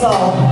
soul.